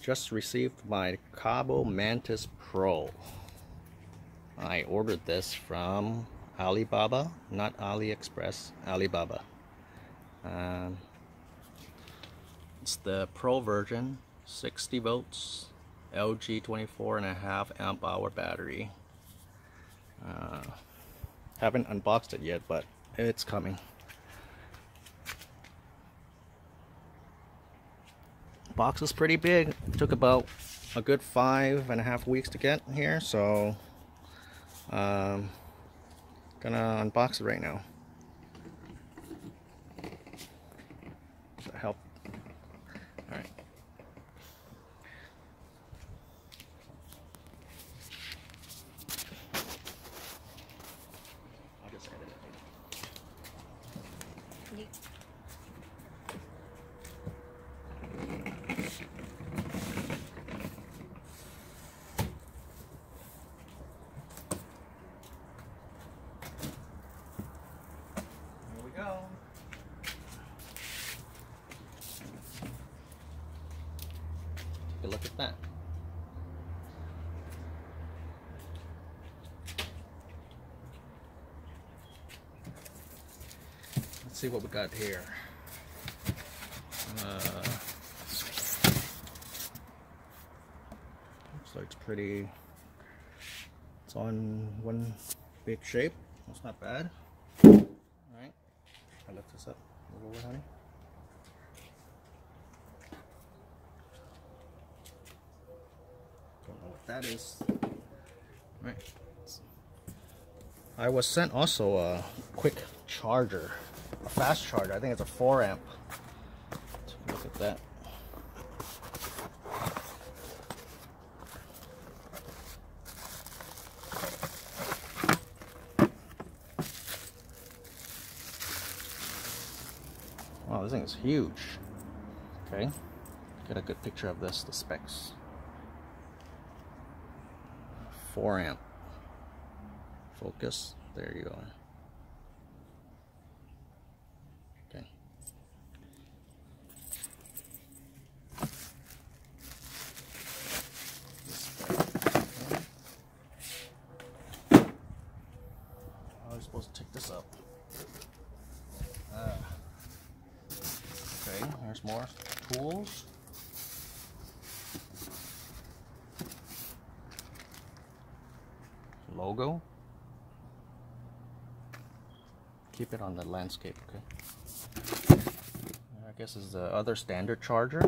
Just received my Kaabo Mantis Pro. I ordered this from Alibaba, not AliExpress, Alibaba. It's the Pro version, 60 volts, LG 24.5 amp-hour battery. Haven't unboxed it yet, but it's coming. Box is pretty big. It took about a good 5.5 weeks to get here, so gonna unbox it right now. Does that help? All right. I'll just edit it. Yeah. Look at that. Let's see what we got here. Looks like it's pretty. It's on one big shape. That's not bad. All right. I lift this up a little bit, honey. That is right. I was sent also a quick charger, a fast charger. I think it's a 4 amp. Let's look at that. Wow, this thing is huge. Okay, get a good picture of this. The specs. 4 amp. Focus. There you are. Okay. How are we supposed to take this up? Okay. There's more tools. Logo. Keep it on the landscape, okay? I guess is the other standard charger.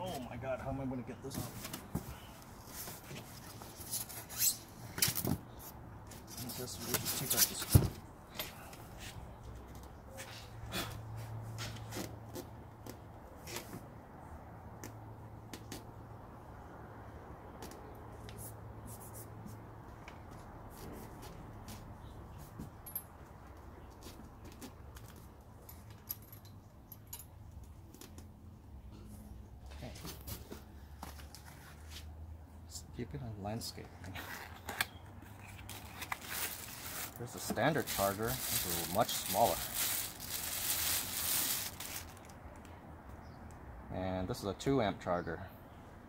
Oh my god, how am I going to get this off? I guess we just take out this. Keep it on landscape. There's a standard charger. This is much smaller. And this is a 2 amp charger.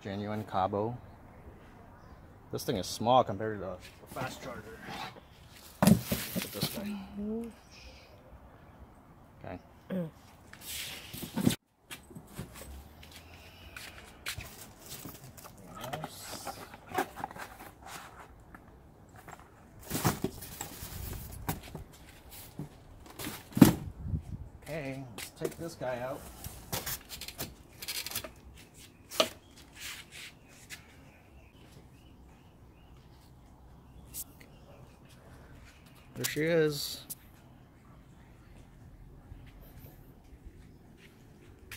Genuine Kaabo. This thing is small compared to the fast charger. Look at this guy. Okay. Okay, let's take this guy out. There she is.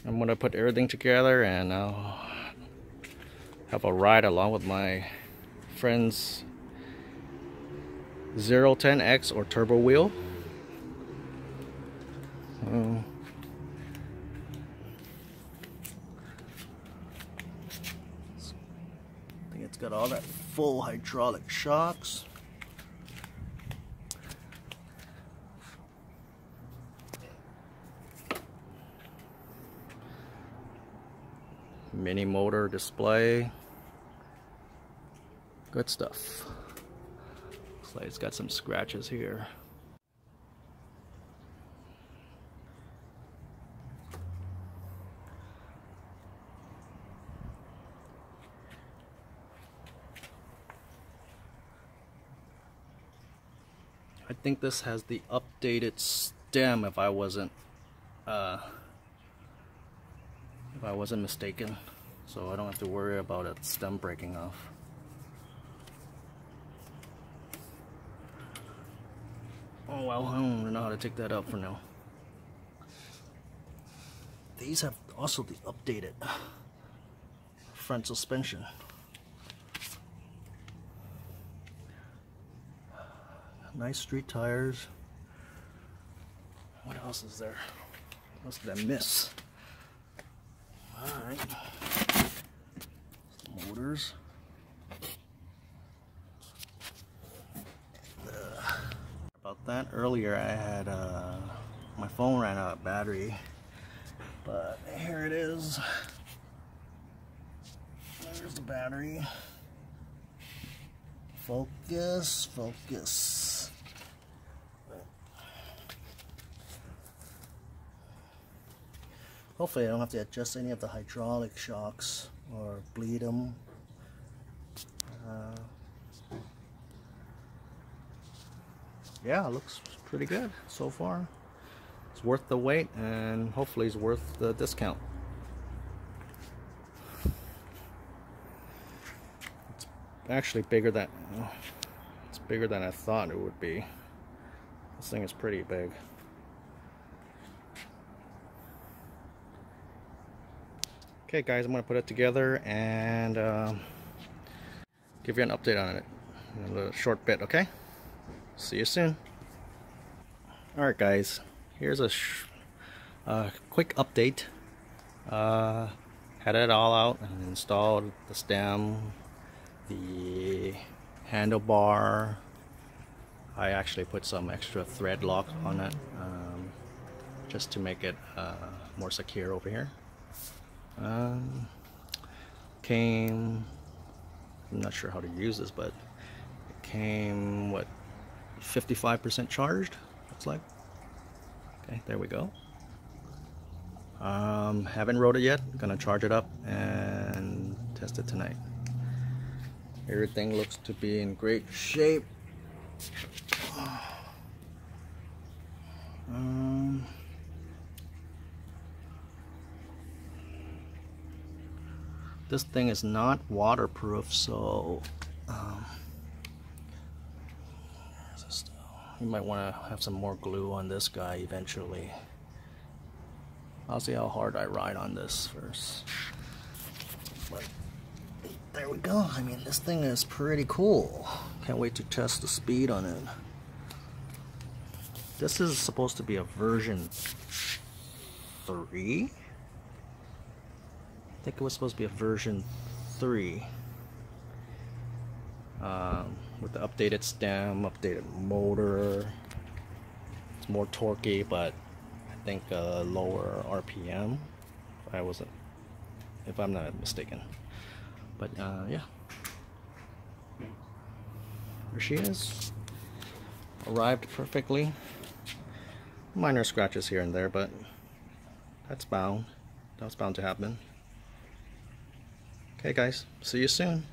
I'm gonna put everything together and I'll have a ride along with my friend's Zero 10X or turbo wheel. I think it's got all that full hydraulic shocks. mini motor display. Good stuff. Looks like it's got some scratches here. I think this has the updated stem, if I wasn't mistaken, so I don't have to worry about a stem breaking off. Oh well, I don't even know how to take that out for now. These have also the updated front suspension. Nice street tires. What else is there? What else did I miss? Alright. Motors. About that, earlier I had my phone ran out of battery. But here it is. There's the battery. Focus, focus. Hopefully I don't have to adjust any of the hydraulic shocks or bleed them. Yeah, it looks pretty good so far. It's worth the wait, and hopefully it's worth the discount. It's actually bigger than I thought it would be. This thing is pretty big. Okay guys, I'm going to put it together and give you an update on it in a little short bit, okay? See you soon. Alright guys, here's a quick update. Had it all out and installed the stem, the handlebar. I actually put some extra thread lock on it just to make it more secure over here. I'm not sure how to use this, but it came, what, 55% charged, looks like. Okay, there we go. Haven't rode it yet. Gonna charge it up and test it tonight. Everything looks to be in great shape. This thing is not waterproof, so you might want to have some more glue on this guy eventually. I'll see how hard I ride on this first. But there we go. I mean, this thing is pretty cool. Can't wait to test the speed on it. This is supposed to be a version 3. I think it was supposed to be a version 3 with the updated stem, updated motor. It's more torquey, but I think lower RPM. If I'm not mistaken. But yeah, there she is. Arrived perfectly. Minor scratches here and there, but that's bound. That's bound to happen. Okay guys, see you soon.